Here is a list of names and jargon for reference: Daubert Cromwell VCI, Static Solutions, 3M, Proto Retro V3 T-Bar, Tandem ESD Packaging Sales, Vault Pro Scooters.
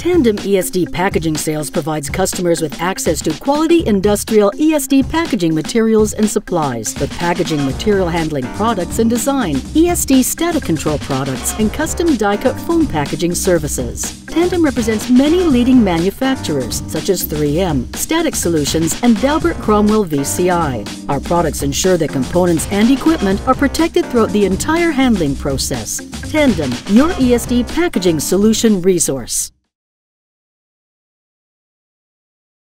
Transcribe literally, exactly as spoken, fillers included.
Tandem E S D Packaging Sales provides customers with access to quality industrial E S D packaging materials and supplies with packaging material handling products and design, E S D static control products, and custom die-cut foam packaging services. Tandem represents many leading manufacturers such as three M, Static Solutions, and Daubert Cromwell V C I. Our products ensure that components and equipment are protected throughout the entire handling process. Tandem, your E S D packaging solution resource.